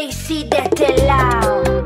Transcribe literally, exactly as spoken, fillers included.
J C Nicolas.